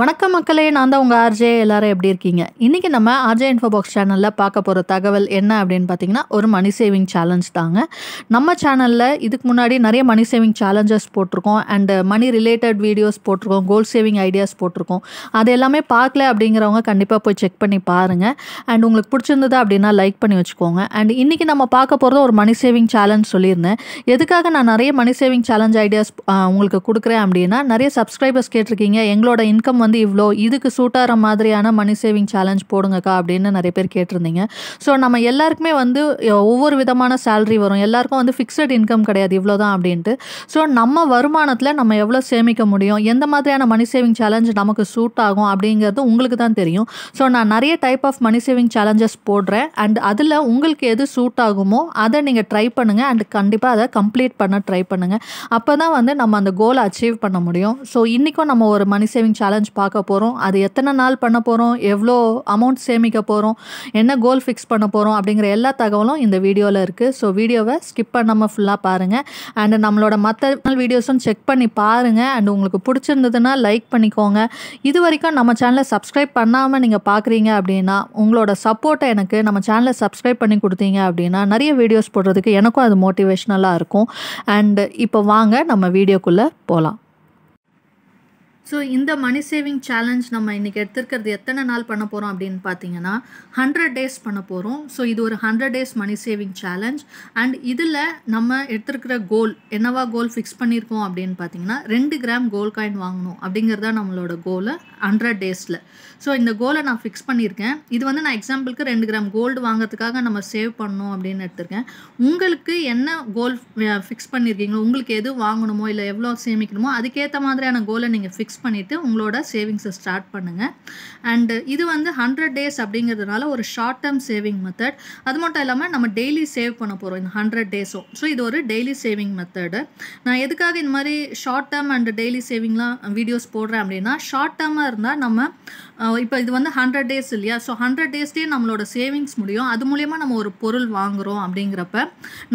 வணக்கம் மக்களே, நான் தான் உங்கள் ஆர்ஜே. எல்லாரும் எப்படி இருக்கீங்க? இன்றைக்கி நம்ம ஆர்ஜே இன்ஃபோ பாக்ஸ் சேனலில் பார்க்க போகிற தகவல் என்ன அப்படின்னு பார்த்தீங்கன்னா, ஒரு மணி சேவிங் சேலஞ்ச் தாங்க. நம்ம சேனலில் இதுக்கு முன்னாடி நிறைய மணி சேவிங் சேலஞ்சஸ் போட்டிருக்கோம் அண்ட் மணி ரிலேட்டட் வீடியோஸ் போட்டிருக்கோம், கோல் சேவிங் ஐடியாஸ் போட்டிருக்கோம். அது எல்லாமே பார்க்கல அப்படிங்கிறவங்க கண்டிப்பாக போய் செக் பண்ணி பாருங்கள். அண்ட் உங்களுக்கு பிடிச்சிருந்தது அப்படின்னா லைக் பண்ணி வச்சுக்கோங்க. அண்ட் இன்றைக்கி நம்ம பார்க்க போகிறது ஒரு மணி சேவிங் சேலஞ்ச் சொல்லியிருந்தேன். எதுக்காக நான் நிறைய மணி சேவிங் சேலஞ்ச் ஐடியாஸ் உங்களுக்கு கொடுக்குறேன் அப்படின்னா, நிறைய சப்ஸ்கிரைபர்ஸ் கேட்டிருக்கீங்க, எங்களோட இன்கம் இவ்வளோ, இதுக்கு சூட்டாகிற மாதிரியான மணி சேவிங் சேலஞ்ச் போடுங்கக்கா அப்படின்னு நிறைய பேர் கேட்டிருந்தீங்க. ஸோ நம்ம எல்லாருக்குமே ஒவ்வொரு விதமான சேலரி வரும், எல்லாருக்கும் ஃபிக்ஸட் இன்கம் கிடையாது, இவ்வளோ தான் அப்படின்ட்டு. ஸோ நம்ம வருமானத்தில் நம்ம எவ்வளோ சேமிக்க முடியும், எந்த மாதிரியான மணி சேவிங் சேலஞ்ச் நமக்கு சூட் ஆகும் அப்படிங்கிறது உங்களுக்கு தான் தெரியும். ஸோ நான் நிறைய type of money saving challenges போடுறேன் அண்ட் அதில் உங்களுக்கு எது சூட் ஆகுமோ அதை நீங்கள் ட்ரை பண்ணுங்கள் அண்ட் கண்டிப்பாக அதை கம்ப்ளீட் பண்ண ட்ரை பண்ணுங்கள். அப்போ தான் நம்ம அந்த கோலை அச்சீவ் பண்ண முடியும். ஸோ இன்றைக்கும் நம்ம ஒரு மணி சேவிங் சேலஞ்ச் பார்க்க போகிறோம். அது எத்தனை நாள் பண்ண போகிறோம், எவ்வளோ அமௌண்ட் சேமிக்க போகிறோம், என்ன கோல் ஃபிக்ஸ் பண்ண போகிறோம் அப்படிங்கிற எல்லா தகவலும் இந்த வீடியோவில் இருக்குது. ஸோ வீடியோவை ஸ்கிப் பண்ணாமல் ஃபுல்லாக பாருங்கள் அண்ட் நம்மளோட மற்ற வீடியோஸும் செக் பண்ணி பாருங்கள். அண்ட் உங்களுக்கு பிடிச்சிருந்ததுன்னா லைக் பண்ணிக்கோங்க. இது வரைக்கும் நம்ம சேனலை சப்ஸ்கிரைப் பண்ணாமல் நீங்கள் பார்க்குறீங்க அப்படின்னா, உங்களோட சப்போர்ட்டை எனக்கு நம்ம சேனலை சப்ஸ்கிரைப் பண்ணி கொடுத்தீங்க அப்படின்னா நிறைய வீடியோஸ் போடுறதுக்கு எனக்கும் அது மோட்டிவேஷ்னலாக இருக்கும். அண்ட் இப்போ வாங்க நம்ம வீடியோக்குள்ளே போகலாம். ஸோ இந்த மணி சேவிங் சேலஞ்ச் நம்ம இன்றைக்கி எடுத்துருக்கிறது எத்தனை நாள் பண்ண போகிறோம் அப்படின்னு பார்த்தீங்கன்னா 100 days பண்ண போகிறோம். ஸோ இது ஒரு 100 days money saving challenge. And இதில் நம்ம எடுத்துருக்கிற கோல் என்னவா, கோல் ஃபிக்ஸ் பண்ணியிருக்கோம் அப்படின்னு பார்த்தீங்கன்னா 2 கிராம் கோல்ட் காயின் வாங்கணும் அப்படிங்கிறது தான் நம்மளோட கோலை 100 days. ஸோ இந்த கோலை நான் ஃபிக்ஸ் பண்ணியிருக்கேன். இது நான் எக்ஸாம்பிளுக்கு 2 கிராம் கோல்டு வாங்கிறதுக்காக நம்ம சேவ் பண்ணணும் அப்படின்னு எடுத்திருக்கேன். உங்களுக்கு என்ன கோல் ஃபிக்ஸ் பண்ணியிருக்கீங்களோ, உங்களுக்கு எது வாங்கணுமோ இல்லை எவ்வளோ சேமிக்கணுமோ அதுக்கேற்ற மாதிரியான கோலை நீங்கள் ஃபிக்ஸ் பண்ணிட்டு உங்களோட சேவிங்ஸை ஸ்டார்ட் பண்ணுங்க. அண்ட் இது 100 days அப்படிங்கிறதுனால ஒரு ஷார்ட் டேர்ம் சேவிங் மெத்தட். அது மட்டும் இல்லாமல் நம்ம டெய்லி சேவ் பண்ண போகிறோம் இந்த 100 days. ஸோ இது ஒரு டெய்லி சேவிங் மெத்தடு. நான் எதுக்காக இந்த மாதிரி ஷார்ட் டேர்ம் அண்ட் டெய்லி சேவிங்லாம் வீடியோஸ் போடுறேன் அப்படின்னா, ஷார்ட் டேர்மாக இருந்தால் நம்ம இப்போ இது 100 days இல்லையா, ஸோ 100 daysலேயே நம்மளோட சேவிங்ஸ் முடியும். அது மூலயமா நம்ம ஒரு பொருள் வாங்குகிறோம் அப்படிங்கிறப்ப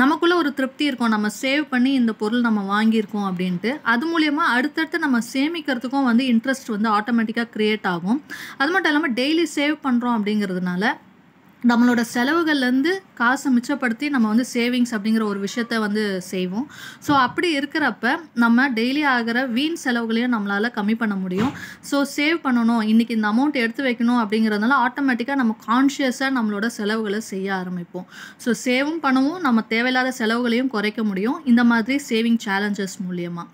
நமக்குள்ளே ஒரு திருப்தி இருக்கும், நம்ம சேவ் பண்ணி இந்த பொருள் நம்ம வாங்கியிருக்கோம் அப்படின்ட்டு. அது மூலயமா அடுத்தடுத்து நம்ம சேமிக்கிறதுக்கும் இன்ட்ரெஸ்ட் ஆட்டோமேட்டிக்காக கிரியேட் ஆகும். அது மட்டும் இல்லாமல் டெய்லி சேவ் பண்ணுறோம் அப்படிங்கிறதுனால நம்மளோட செலவுகள்லேருந்து காசை மிச்சப்படுத்தி நம்ம சேவிங்ஸ் அப்படிங்கிற ஒரு விஷயத்த செய்வோம். ஸோ அப்படி இருக்கிறப்ப நம்ம டெய்லி ஆகிற வீண் செலவுகளையும் நம்மளால் கம்மி பண்ண முடியும். ஸோ சேவ் பண்ணணும், இன்றைக்கி இந்த அமௌண்ட் எடுத்து வைக்கணும் அப்படிங்கிறதுனால ஆட்டோமேட்டிக்காக நம்ம கான்ஷியஸாக நம்மளோட செலவுகளை செய்ய ஆரம்பிப்போம். ஸோ சேவும் பண்ணவும் நம்ம தேவையில்லாத செலவுகளையும் குறைக்க முடியும் இந்த மாதிரி சேவிங் சேலஞ்சஸ் மூலயமா.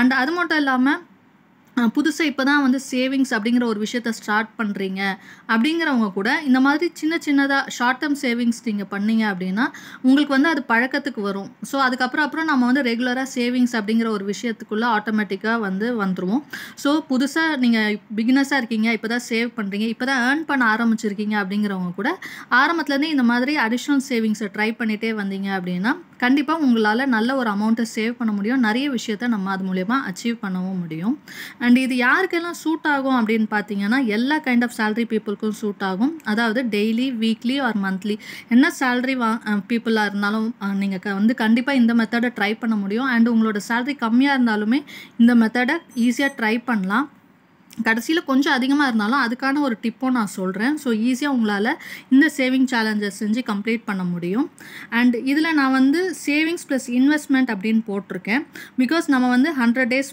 அண்ட் அது மட்டும் இல்லாமல் புதுசாக இப்போ தான் சேவிங்ஸ் அப்படிங்கிற ஒரு விஷயத்த ஸ்டார்ட் பண்ணுறீங்க அப்படிங்கிறவங்க கூட இந்த மாதிரி சின்ன சின்னதாக ஷார்ட் டேர்ம் சேவிங்ஸ் நீங்கள் பண்ணிங்க அப்படின்னா உங்களுக்கு அது பழக்கத்துக்கு வரும். ஸோ அதுக்கப்புறம் நம்ம ரெகுலராக சேவிங்ஸ் அப்படிங்கிற ஒரு விஷயத்துக்குள்ளே ஆட்டோமேட்டிக்காக வந்துருவோம். ஸோ புதுசாக நீங்கள் பிகினஸாக இருக்கீங்க, இப்போ தான் சேவ் பண்ணுறீங்க, இப்போ தான் ஏர்ன் பண்ண ஆரம்பிச்சிருக்கீங்க அப்படிங்கிறவங்க கூட ஆரம்பத்துலேருந்து இந்த மாதிரி அடிஷ்னல் சேவிங்ஸை ட்ரை பண்ணிகிட்டே வந்தீங்க அப்படின்னா கண்டிப்பாக உங்களால் நல்ல ஒரு அமௌண்ட்டை சேவ் பண்ண முடியும், நிறைய விஷயத்த நம்ம அது மூலயமா அச்சீவ் பண்ணவும் முடியும். அண்ட் இது யாருக்கெல்லாம் சூட் ஆகும் அப்படின்னு பார்த்தீங்கன்னா எல்லா கைண்ட் ஆஃப் சேலரி பீப்புளுக்கும் சூட் ஆகும். அதாவது டெய்லி, வீக்லி ஆர் மந்த்லி என்ன சேலரி பீப்புளாக இருந்தாலும் நீங்கள் கண்டிப்பாக இந்த மெத்தடை ட்ரை பண்ண முடியும். அண்ட் உங்களோட சேலரி கம்மியாக இருந்தாலுமே இந்த மெத்தடை ஈஸியாக ட்ரை பண்ணலாம். கடைசியில் கொஞ்சம் அதிகமாக இருந்தாலும் அதுக்கான ஒரு டிப்பும் நான் சொல்கிறேன். ஸோ ஈஸியாக உங்களால் இந்த சேவிங் சேலஞ்சஸ் செஞ்சு கம்ப்ளீட் பண்ண முடியும். அண்ட் இதில் நான் சேவிங்ஸ் ப்ளஸ் இன்வெஸ்ட்மெண்ட் அப்படின்னு போட்டிருக்கேன். பிகாஸ் நம்ம 100 days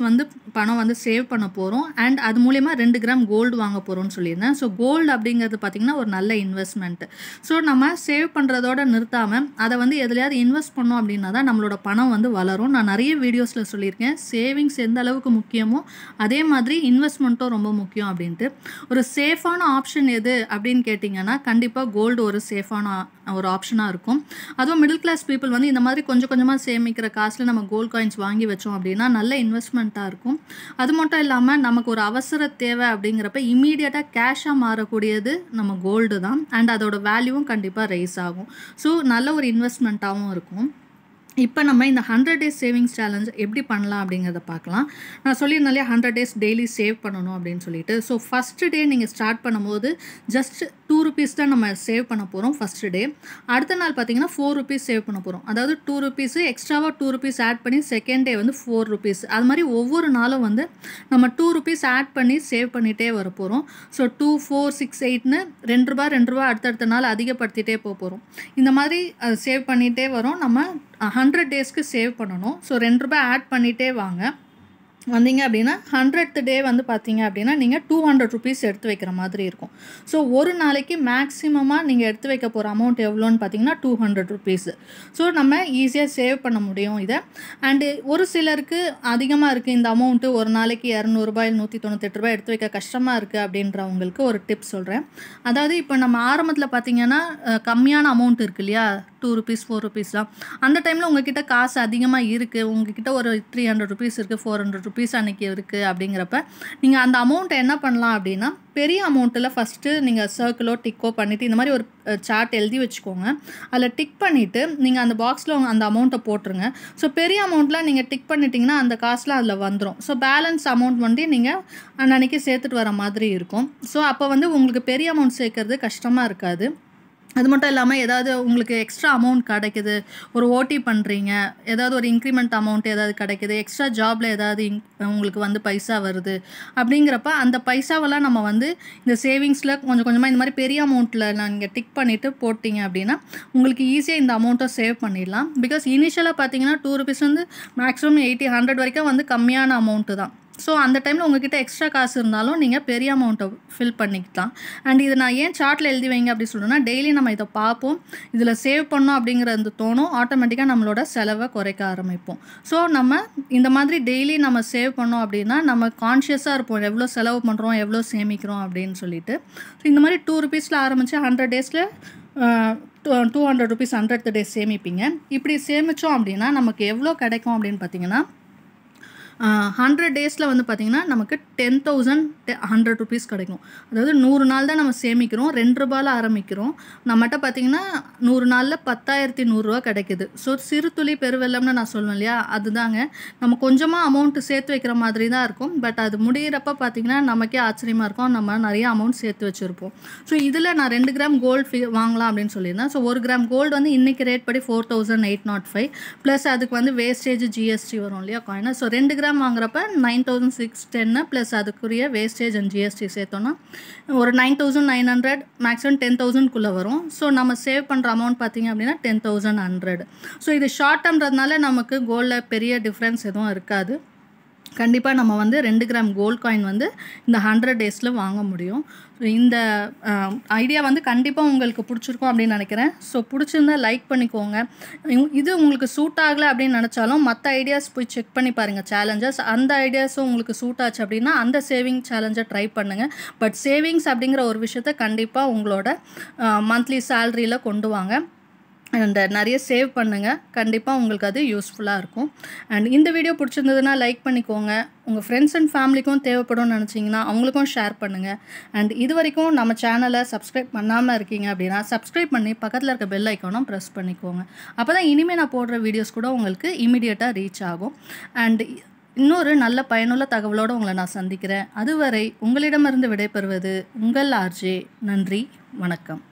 பணம் சேவ் பண்ண போகிறோம் அண்ட் அது மூலயமா 2 கிராம் கோல்டு வாங்க போகிறோம்னு சொல்லியிருந்தேன். ஸோ கோல்டு அப்படிங்கிறது பார்த்திங்கன்னா ஒரு நல்ல இன்வெஸ்ட்மெண்ட். ஸோ நம்ம சேவ் பண்ணுறதோட நிறுத்தாமல் அதை எதுலையாவது இன்வெஸ்ட் பண்ணோம் அப்படின்னா தான் நம்மளோட பணம் வளரும். நான் நிறைய வீடியோஸில் சொல்லியிருக்கேன் சேவிங்ஸ் எந்த அளவுக்கு முக்கியமோ அதே மாதிரி இன்வெஸ்ட்மெண்ட்டும் ரொம்ப முக்கியம் அப்படின்ட்டு. ஒரு சேஃபான ஆப்ஷன் எது அப்படின்னு கேட்டிங்கன்னா கண்டிப்பாக கோல்டு ஒரு சேஃபான ஒரு ஆப்ஷனாக இருக்கும். அதுவும் மிடில் கிளாஸ் பீப்புள் இந்த மாதிரி கொஞ்சம் கொஞ்சமாக சேமிக்கிற காசில் நம்ம கோல்டு காயின்ஸ் வாங்கி வச்சோம் அப்படின்னா நல்ல இன்வெஸ்ட்மெண்ட்டாக இருக்கும். அது மட்டும் இல்லாமல் நமக்கு ஒரு அவசர தேவை அப்படிங்கிறப்ப இமீடியட்டாக கேஷாக மாறக்கூடியது நம்ம கோல்டு தான். அண்ட் அதோட வேல்யூவும் கண்டிப்பாக ரைஸ் ஆகும். ஸோ நல்ல ஒரு இன்வெஸ்ட்மெண்ட்டாகவும் இருக்கும். இப்போ நம்ம இந்த 100 days சேவிங்ஸ் சேலஞ்ச் எப்படி பண்ணலாம் அப்படிங்கிறத பார்க்கலாம். நான் சொல்லியிருந்தாலே 100 days டெய்லி சேவ் பண்ணணும் அப்படின்னு சொல்லிட்டு. ஸோ ஃபஸ்ட்டு டே நீங்கள் ஸ்டார்ட் பண்ணும்போது ஜஸ்ட் 2 rupees தான் நம்ம சேவ் பண்ண போறோம் ஃபர்ஸ்ட் டே. அடுத்த நாள் பாத்தீங்கன்னா 4 rupees சேவ் பண்ண போறோம். அதாவது 2 rupees எக்ஸ்ட்ராவா 2 rupees ஆட் பண்ணி செகண்ட் டே வந்து 4 rupees. அது மாதிரி ஒவ்வொரு நாளும் வந்து நம்ம 2 rupees ஆட் பண்ணி சேவ் பண்ணிட்டே வர போறோம். சோ 2 4 6 8 னு 2 ரூபாய் அடுத்த நாள் அதிகப்படுத்திட்டே போறோம். இந்த மாதிரி சேவ் பண்ணிட்டே வரோம். நம்ம 100 டேஸ்க்கு சேவ் பண்ணனும். சோ 2 ரூபாய் ஆட் பண்ணிட்டே வாங்க. வந்தீங்க அப்படினா 100th டே வந்து பாத்தீங்க அப்படினா நீங்க 200 rupees எடுத்து வைக்கிற மாதிரி இருக்கும். சோ ஒரு நாளைக்கு மேக்ஸिमமா நீங்க எடுத்து வைக்க போற அமௌண்ட் எவ்வளவுன்னு பாத்தீங்கன்னா 200 rupees. சோ நம்ம ஈஸியா சேவ் பண்ண முடியும் இத. and ஒரு சிலருக்கு அதிகமா இருக்கு இந்த அமௌண்ட், ஒரு நாளைக்கு 200 ரூபாய் 198 ரூபாய் எடுத்து வைக்க கஷ்டமா இருக்கு அப்படின்றவங்களுக்கு ஒரு டிப் சொல்றேன். அதாவது இப்போ நம்ம ஆரம்பத்துல பாத்தீங்கன்னா கம்மியான அமௌண்ட் இருக்குலையா 2 rupees 4 rupees தான். அந்த டைம்ல உங்ககிட்ட காசு அதிகமா இருக்கு, உங்ககிட்ட ஒரு 300 rupees இருக்கு 400 rupees அன்னைக்கு இருக்கு அப்படிங்கறப்ப நீங்க அந்த அமௌண்ட் என்ன பண்ணலாம் அப்படினா பெரிய அமௌண்ட்ல ஃபர்ஸ்ட் நீங்க சர்க்கிளோ டிக்கோ பண்ணிட்டு இந்த மாதிரி ஒரு சார்ட் எழுதி வெச்சுக்கோங்க. அதுல டிக் பண்ணிட்டு நீங்க அந்த பாக்ஸ்ல அந்த அமௌண்ட போட்றங்க. சோ பெரிய அமௌண்ட்ல நீங்க டிக் பண்ணிட்டீங்கன்னா அந்த காசுல அதுல வந்துரும். சோ பேலன்ஸ் அமௌண்ட் வந்து நீங்க அன்னைக்கு சேர்த்துட்டு வர மாதிரி இருக்கும். சோ அப்ப வந்து உங்களுக்கு பெரிய அமௌண்ட் சேர்க்கிறது கஷ்டமா இருக்காது. அது மட்டும் இல்லாமல் ஏதாவது உங்களுக்கு எக்ஸ்ட்ரா அமௌண்ட் கிடைக்குது, ஒரு ஓடி பண்ணுறீங்க, ஏதாவது ஒரு இன்க்ரிமெண்ட் அமௌண்ட் ஏதாவது கிடைக்குது, எக்ஸ்ட்ரா ஜாபில் ஏதாவது உங்களுக்கு வந்து பைசா வருது அப்படிங்கிறப்ப அந்த பைசாவெல்லாம் நம்ம வந்து இந்த சேவிங்ஸில் கொஞ்சம் கொஞ்சமாக இந்த மாதிரி பெரிய அமௌண்ட்டில் நீங்கள் டிக் பண்ணிவிட்டு போட்டிங்க அப்படின்னா உங்களுக்கு ஈஸியாக இந்த அமௌண்ட்டை சேவ் பண்ணிடலாம். பிகாஸ் இனிஷியலாக பார்த்தீங்கன்னா 2 rupees வந்து மேக்ஸிமம் 80 100 வரைக்கும் வந்து கம்மியான அமௌண்ட்டு தான். சோ அந்த டைம்ல உங்ககிட்ட எக்ஸ்ட்ரா காசு இருந்தாலும் நீங்க பெரிய அமௌண்ட ஃபில் பண்ணிக்கலாம். and இது நான் ஏன் சார்ட்ல எழுதி வைங்க அப்படி சொல்றேன்னா டெய்லி நம்ம இத பாப்போம், இதுல சேவ் பண்ணோம் அப்படிங்கற அந்த தோணும், ஆட்டோமேட்டிக்கா நம்மளோட செலவை குறைக்க ஆரம்பிப்போம். சோ நம்ம இந்த மாதிரி டெய்லி நம்ம சேவ் பண்ணோம் அப்படினா நம்ம கான்ஷியஸா இருப்போம் எவ்வளவு செலவு பண்றோம் எவ்வளவு சேமிக்கிறோம் அப்படினு சொல்லிட்டு. சோ இந்த மாதிரி 2 rupeesல ஆரம்பிச்சு 100 டேஸ்ல 200 rupees 100th டே சேமிப்பீங்க. இப்படி சேமிச்சோம் அப்படினா நமக்கு எவ்வளவு கிடைக்கும் அப்படினு பாத்தீங்கன்னா 100 டேஸ்ல வந்து பாத்தீங்கன்னா நமக்கு 10000 rupees கிடைக்கும். அதாவது 100 நாள் தான் நம்ம சேமிக்கிறோம், 2 ரூபாயில ஆரம்பிக்கிறோம். நம்மட்ட பாத்தீங்கன்னா 100 நாள்ல 10100 ரூபாய் கிடைக்குது. சோ சிறுதுளி பெருவெள்ளம்னு நான் சொல்றேன் இல்லையா, அதுதாங்க. நம்ம கொஞ்சமா அமௌண்ட் சேர்த்து வைக்கிற மாதிரி தான் இருக்கும். பட் அது முடியறப்ப பாத்தீங்கன்னா நமக்கே ஆச்சரியமா இருக்கும், நம்ம நிறைய அமௌண்ட் சேர்த்து வச்சிருப்போம். சோ இதுல நான் 2 கிராம் கோல்ட் வாங்கலாம் அப்படினு சொல்லிருந்தேன். சோ 1 கிராம் கோல்ட் வந்து இன்னைக்கு ரேட் படி 4805 பிளஸ் அதுக்கு வந்து வேஸ்டேஜ் GST வரும் இல்லையா காயினா. சோ 2 வாங்குறப்ப 9610 பிளஸ் அதுக்குரிய வேஸ்டேஜ் அண்ட் GST சேர்த்தோம்னா ஒரு 9900 மேக்ஸிமம் 10000க்குள்ள வரும். ஸோ நம்ம சேவ் பண்ற அமௌண்ட் பார்த்தீங்க அப்படின்னா 10100. ஸோ இது ஷார்ட் டேம்ன்றதுனால நமக்கு கோல்ட்ல பெரிய டிஃப்ரென்ஸ் எதுவும் இருக்காது. கண்டிப்பாக நம்ம வந்து 2 கிராம் கோல்ட் காயின் வந்து இந்த 100 டேஸில் வாங்க முடியும். இந்த ஐடியா வந்து கண்டிப்பாக உங்களுக்கு பிடிச்சிருக்கும் அப்படின்னு நினைக்கிறேன். ஸோ பிடிச்சிருந்தா லைக் பண்ணிக்கோங்க. இது உங்களுக்கு சூட் ஆகலை அப்படின்னு நினச்சாலும் மற்ற ஐடியாஸ் போய் செக் பண்ணி பாருங்கள் சேலஞ்சஸ். அந்த ஐடியாஸும் உங்களுக்கு சூட் ஆச்சு அப்படின்னா அந்த சேவிங் சேலஞ்சை ட்ரை பண்ணுங்கள். பட் சேவிங்ஸ் அப்படிங்கிற ஒரு விஷயத்தை கண்டிப்பாக உங்களோட மந்த்லி சேலரியில் கொண்டு வாங்க. அண்ட் நிறைய சேவ் பண்ணுங்கள், கண்டிப்பாக உங்களுக்கு அது யூஸ்ஃபுல்லாக இருக்கும். அண்ட் இந்த வீடியோ பிடிச்சிருந்ததுன்னா லைக் பண்ணிக்கோங்க. உங்கள் ஃப்ரெண்ட்ஸ் அண்ட் ஃபேமிலிக்கும் தேவைப்படும்னு நினச்சிங்கன்னா அவங்களுக்கும் ஷேர் பண்ணுங்கள். அண்ட் இது வரைக்கும் நம்ம சேனலை சப்ஸ்கிரைப் பண்ணாமல் இருக்கீங்க அப்படின்னா சப்ஸ்கிரைப் பண்ணி பக்கத்தில் இருக்க பெல் ஐக்கானும் ப்ரெஸ் பண்ணிக்கோங்க. அப்போ தான் இனிமேல் நான் போடுற வீடியோஸ் கூட உங்களுக்கு இமீடியட்டாக ரீச் ஆகும். அண்ட் இன்னொரு நல்ல பயனுள்ள தகவலோடு உங்களை நான் சந்திக்கிறேன். அதுவரை உங்களிடமிருந்து விடைபெறுவது உங்கள் RJ. நன்றி, வணக்கம்.